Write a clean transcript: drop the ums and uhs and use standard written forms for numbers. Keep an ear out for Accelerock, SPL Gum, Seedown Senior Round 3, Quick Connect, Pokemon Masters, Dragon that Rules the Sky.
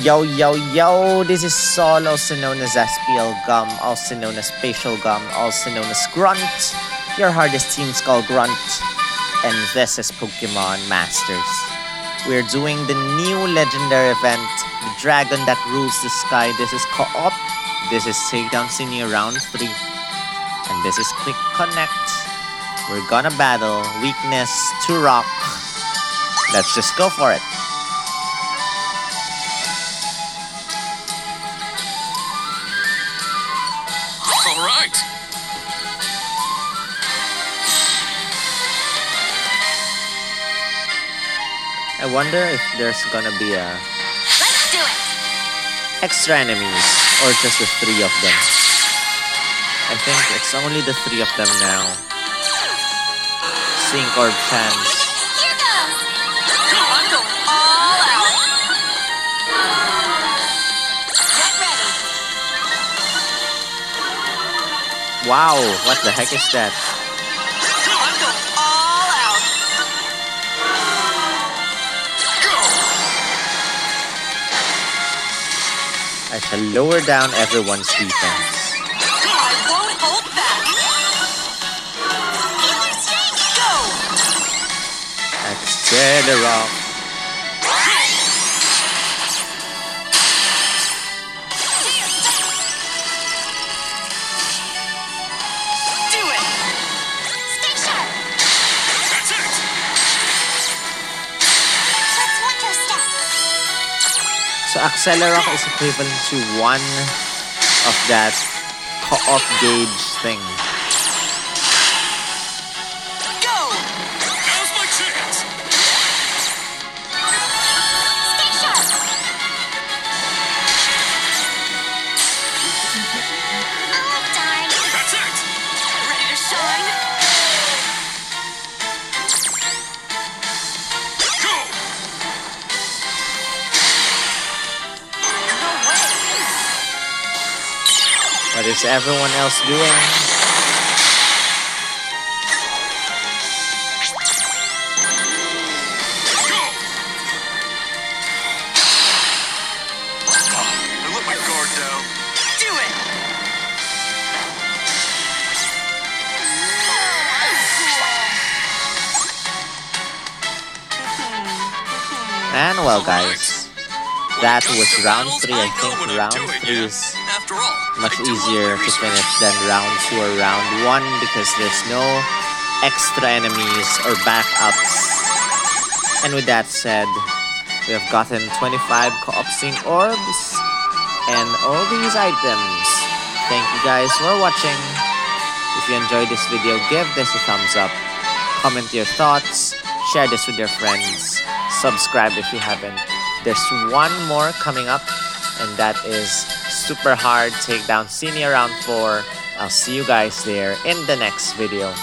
Yo, yo, yo, this is Saul, also known as SPL Gum, also known as Spatial Gum, also known as Grunt. Your hardest team's called Grunt. And this is Pokemon Masters. We're doing the new legendary event, the Dragon that Rules the Sky. This is co-op. This is Seedown Senior Round 3. And this is Quick Connect. We're gonna battle Weakness to Rock. Let's just go for it. I wonder if there's gonna be a... Let's do it! Extra enemies, or just the three of them. I think it's only the three of them now. Sync Orb Chance. Here goes! I'm going all out! Get ready! Wow, what the heck is that? I shall lower down everyone's defense. I won't hold back. Go. Accelerock. Do it. Stay sharp. That's it. Let's watch our steps. So Accelerock is equivalent to one of that co-op gauge thing. Go! Now's my chance! Stay sharp! Oh, darn! That's it! Ready to shine? What is everyone else doing? I let my guard down. Do it! And well, guys, that was round 3. I think round 3 is much easier to finish than round 2 or round 1 because there's no extra enemies or backups. And with that said, we have gotten 25 co-op sync orbs and all these items. Thank you guys for watching. If you enjoyed this video, give this a thumbs up, comment your thoughts, share this with your friends, subscribe if you haven't. There's one more coming up, and that is Super Hard Takedown Senior Round 4. I'll see you guys there in the next video.